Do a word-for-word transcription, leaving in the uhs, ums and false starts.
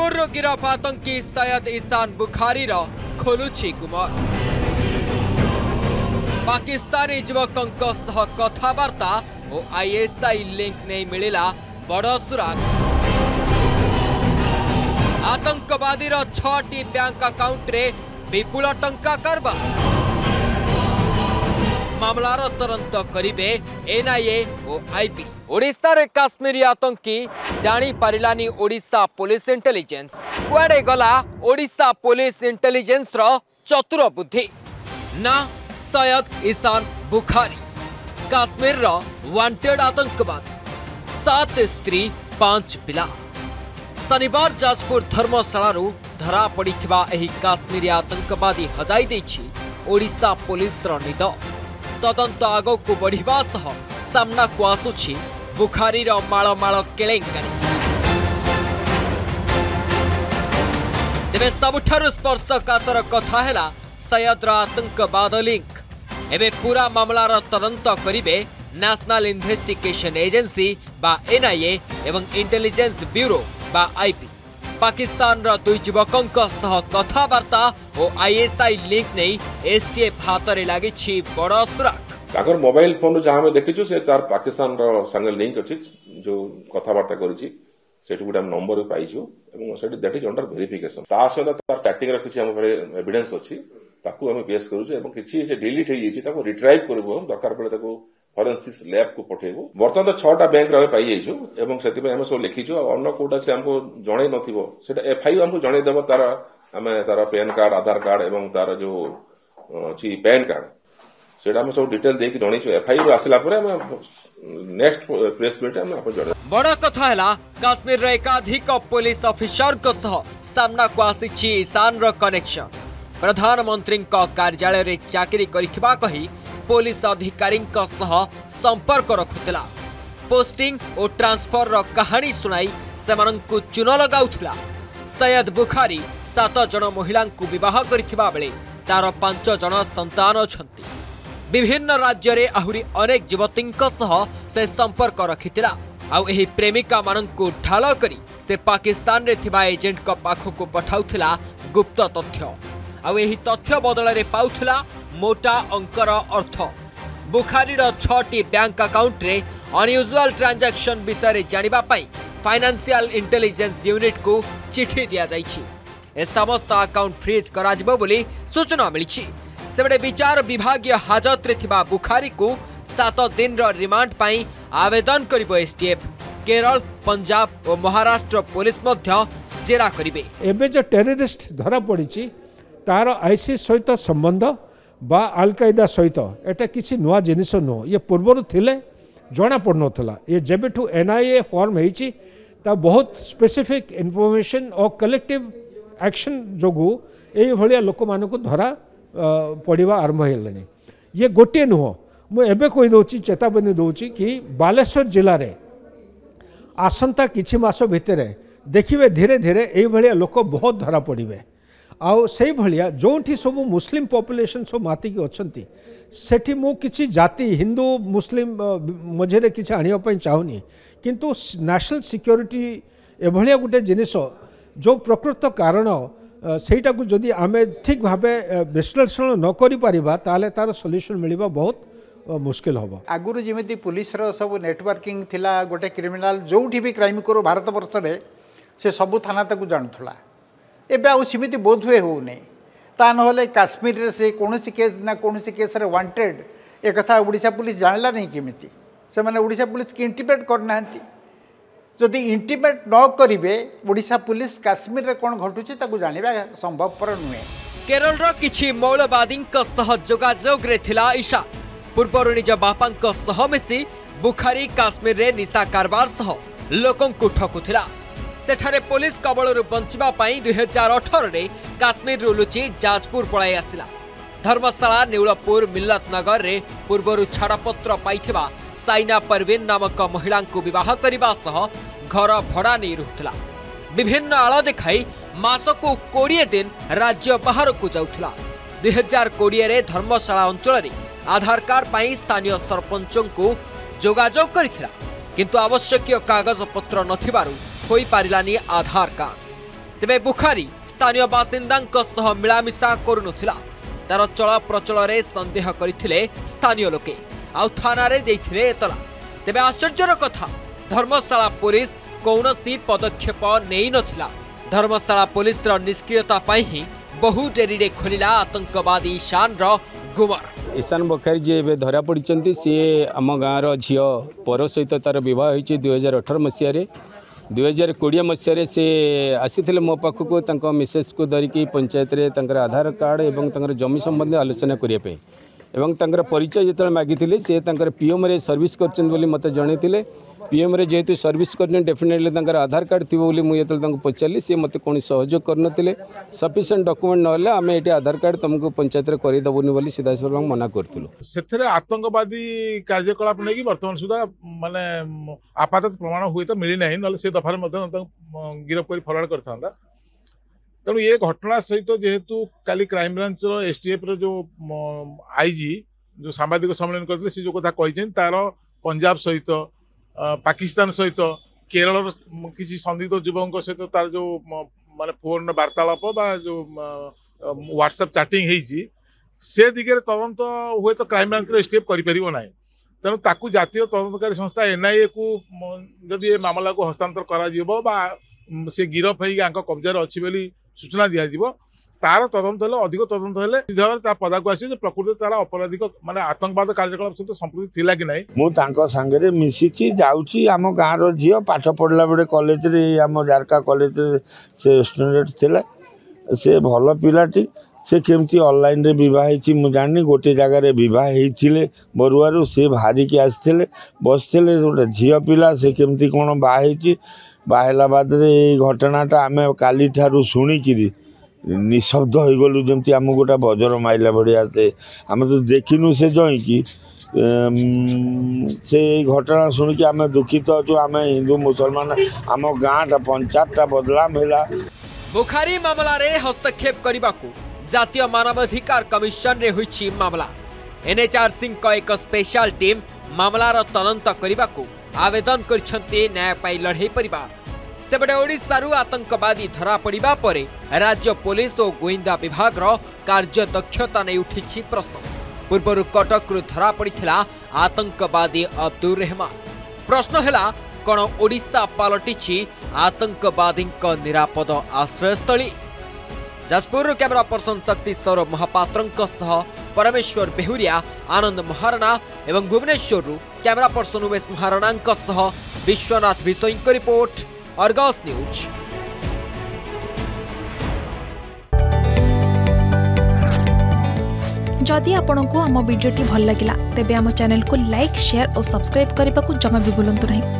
जजपुर गिरफ आतंकी सैयद ईशान बुखारी खोलुछि गुमर पाकिस्तानी युवक कथबार्ता और आईएसआई लिंक नहीं मिलला बड़ सुराग। आतंकवादी छटी बैंक अकाउंट रे विपुल टंका कारोबार मामलार तदंत करे एनआईए और आईबी। ओडिशारे काश्मीरी आतंकी जानी पारिलानी ओडिशा पुलिस इंटेलिजेंस कुआडे गला। ओडिशा पुलिस इंटेलिजेंस रो चतुर बुद्धि ना सैयद ईशान बुखारी काश्मीर रो वांटेड आतंकवाद सात स्त्री पांच पिला। शनिवार जाजपुर धर्मशाला धरा पड़ी काश्मीरी आतंकवादी हजाई देछि ओडिशा पुलिस रो निद। तदंत आगो को बढ़िवा सह सामना को आसुछि बुखारी रो मालो मालो केलेंकानी। तेबे सबुठारु स्पर्शकातर कथा है सैयद रो आतंकवाद लिंक। एबे पूरा मामलार तदंत करिबे नेशनल इन्वेस्टिगेशन एजेंसी बा एनआईए एवं इंटेलिजेंस ब्यूरो बा आईबी। पाकिस्तान रो दुई युवकों सह कथबार्ता और आईएसआई लिंक नहीं एसटीएफ हाथ में लगी बड़ सुराग। मोबाइल फोन जहाँ आम देखीचु से तार पाकिस्तान रो संगे लिंक अछि जो कथबार्ता करिछि सेठ गुडा नंबर पाइछु एवं सेठ दैट इज अंडर वेरिफिकेशन। ता सहित तार चैटिंग रो किछि हम परे एविडेंस अछि ताकू हम बेस करू एवं किछि जे डिलीट होई अछि ताको रिट्राइव करबो दरकार पड़े ताको फॉरेंसिक्स लैब को पठेबो। बर्तमान छटा बैंक रे पाई जाइछु एवं सेति पे हम सब लिखिछु अन्न कोटा से हमको जणै नथिबो सेटा एफआई हमको जणै देबो तारा हम तारा पैन कार्ड आधार कार्ड एवं तारा जो छी पैन कार्ड सेटा हम सब डिटेल देके जणैछु। एफआई रो आसिला परे हम नेक्स्ट प्रेस मीट हम अपन जणै। बडा कथा हैला काश्मीर रे एकाधिक पुलिस ऑफिसर को सह सामना को आसी छी ईशान रो कनेक्शन। प्रधानमंत्री का कार्यालय रे चाकरी करथिबा कहि पुलिस अधिकारी संपर्क रखुला पोस्टिंग और ट्रांसफर रो कहानी सुनाई से चून लगाउथला। सैयद बुखारी सात जन महिला बह कर तार पांच जन संतान अंति विभिन्न राज्य में आहरी अनेक युवती से संपर्क रखि आउ एही प्रेमिका मान ढाल कर से पाकिस्तान रे थिबा एजेंट को पाखक पठाउथला गुप्त तथ्य आउ एही तथ्य बदल में पाउथला मोटा अंकर अर्थ। बुखारी छटी बैंक अकाउंट रे अनयूजुअल ट्रांजैक्शन विषय जानिबा पाई फाइनेंशियल इंटेलिजेंस यूनिट को चिट्ठी दिया जाइछि। ए समस्त अकाउंट फ्रीज करा जबो बोली सूचना मिली। सेबडे विचार विभागीय हाजत रे थिबा बुखारी को सात दिन रो रिमांड पाई आवेदन करिबो एसटीएफ। केरल पंजाब और महाराष्ट्र पुलिस मध्य जेरा करिबे। एबे जे टेररिस्ट धरा पड़िछि तार आईसी सहित संबंध बा अलकायदा सहित एटा किसी नुआ जिनिष नुह ये पूर्वर थिले जना पड़न था। ये जेबेठू एनआईए फॉर्म होइछि ता बहुत स्पेसिफिक इनफॉर्मेशन और कलेक्टिव एक्शन जोगु ए भलिया लोक मानकु धरा पड़वा आरंभ हेलनी। ये गोटे नुह मु एबे कोइ दोछि चेतावनी दोछि कि बालेश्वर जिले रे आसंता किछि मास भितरे देखिबे धीरे धीरे ए भलिया लोक बहुत धरा पड़िबे। आउ से भाया जोठी सब मुस्लिम पॉपुलेशन सब मातिक अच्छा सेठी मु किसी जाति हिंदू मुस्लिम मझे कि आने चाहूनी किंतु नेशनल सिक्योरिटी एभलिया गोटे जिनिष जो प्रकृत कारण सेटा को जदि आम ठीक भाव विश्लेषण नकरिपरिबा ताले तार सल्यूशन मिलबा बहुत मुश्किल हम। आगुरी जमी पुलिस सब नेटवर्किंग थिला गोटे क्रिमिनाल जोठी भी क्राइम करो भारत वर्ष से सबू थाना ताकू जानथुला एबे आउ सीमित बोध हुए हो नहीं ता नहले काश्मीर रे से कोनो सी केस ना कोनो सी केस रे वांटेड ए कथा ओडिशा पुलिस जानला नहीं केमिति से माने ओडिशा पुलिस की इंटीमेट करना हंती। जदि इंटीमेट न करिवे ओडिशा पुलिस काश्मीर रे कोन घटुची ताकू जानिबा संभव पर नुए। केरल रो किछि मौलवादीं क सह जोगाजोग रे थिला ईशा पूर्वरु निज बापां क सह मिसी बुखारी काश्मीर रे निशा कारबार सह लोकं को ठकुथिला। सेठारे पुलिस कबलू बंचवा दुई हजार अठर में काश्मीर लुचि जाजपुर पलाई आसला। धर्मशाला नेउलपुर मिल्लत नगर रे पूर्वर छाड़पत्र पाइथिबा साइना परवीन नामक महिला बह करने सह घर भड़ा नहीं रुला विभिन्न आल देखाई मासको कोड़े दिन राज्य बाहर को जाऊला। दुई हजार कोड़े धर्मशाला अंचल आधार कार्ड पर स्थानीय सरपंचों को जोगाजोग कर किंतु आवश्यक कागज पत्र न हो पारिलानी आधार कार्ड। तेबे बुखारी स्थानीय बासिंदांक सह मिलामिशा करुनथिला तार चल प्रचल रे संदेह करथिले स्थानीय लोके आ थाना रे देथिले एतला। तेबे आश्चर्यर कथा धर्मशाला पुलिस कौनसी पदक्षेप नेई नथिला। धर्मशाला पुलिस रो निष्क्रियता पई ही बहु डेरी रे खोलिला आतंकवादी ईशान रो गुमर। ईशान बुखारी जे बे धरा पडिचंती से हम गाँव रो झियो पर सहित तार विवाह होईची दो हज़ार अठारह मसिया रे। दो हज़ार बीस मसिया से आसीथिले मो पाखको तांको मिसेस को धरिकी पंचायत रे तांकर आधार कार्ड एवं तांकर जमी संबंधी आलोचना करिया पे एवं तांकर परिचय जतले मागिथिले से तांकर पीएम रे सर्विस करचन बोली मते जणैथिले। पीएम रे जेहेतु सर्विस करने डेफिनेटली तांकर आधार कार्ड थी बोली मुझे पचारि सी मत कौन सहयोग करनथिले। सफिशिएंट डॉक्यूमेंट ना आम ये आधार कार्ड तुमको पंचायत करदेबुनि बोली सीधा सरकार मना करूँ। से आतंकवादी कार्यकलाप नहीं बर्तमान सुधा माने आपातत प्रमाण हुए तो मिली ना ना से दफार गिरफ्त कर फरवर्ड करता। तेणु ये घटना सहित जेहेतु काली क्राइम ब्रांच एसटीएफ रो आईजी जो सांबादिक सम्मेलन करते सी जो कथा कही तार पंजाब सहित पाकिस्तान सहित केरल किसी संदिग्ध युवकों सहित तार जो माने फोन वार्तालाप बा जो व्हाट्सएप चैटिंग होती से दिगरे तदंत हुए तो क्राइम ब्रांच एसटीएफ करना। तेणु ताकू जातीय तदंतकारी संस्था एनआईए को जदि मामला को हस्तांतर कर सी गिरफ हो कब्जा अच्छी सूचना दिया दिजाव तार तदंत अधिक तदंत है पदा को आस प्रकृति तार अपराधिक माने आतंकवाद कार्यकलाप सहित संपृक्त थिला कि नहीं। मुझे सांगे मिसी जाऊँगी आम गाँव झी पाठ पढ़ला बेले कॉलेज रे आम जारका कॉलेज से स्टूडेंट थे से भल पाटी से केमती ऑनलाइन रे बहुत मुझे जानी गोटे जगार बहुत बरुआर से बाहरिकी आसते बस थे गोटे झी पा से केमती कौन बाई बाहला बाद घटनाटा आम काली ठारू शुणिकी निशब्द हो गलु जमी आम गोटा बजर माइला भाया से आम तो देखिनु से जईकी से घटना शुणिकी आम दुखित जो आम हिंदू मुसलमान आम गाँटा पंचायतटा बदलाम है। बुखारी मामला रे हस्तक्षेप करने को जातीय मानवाधिकार कमिशन रे होईची मामला। एनएचआरसी का एक स्पेशल टीम मामलार तदंत करने को आवेदन करछंती न्याय पाई लड़े परिवार। सेपटे ओडिशारू आतंकवादी धरा पड़ा पर राज्य पुलिस और गोइंदा विभाग कार्य दक्षता नहीं उठी प्रश्न। पूर्वर कटकू धरा पड़ा आतंकवादी अब्दुर रहमान। प्रश्न है कौन ओडिशा पलटिची आतंकवादी निरापद आश्रयस्थली। जाजपुर कैमरा पर्सन शक्ति सौरव महापात्र सह परमेश्वर बेहुरिया आनंद महाराणा एवं भुवनेश्वर कैमरा पर्सन उमेश महाराणा सह विश्वनाथ विषय रिपोर्ट अर्गस न्यूज। जदि आपंक आम भिड्टे भल लगा तेब आम चैनल को लाइक शेयर और सब्सक्राइब करने को जमा भी बुलां नहीं।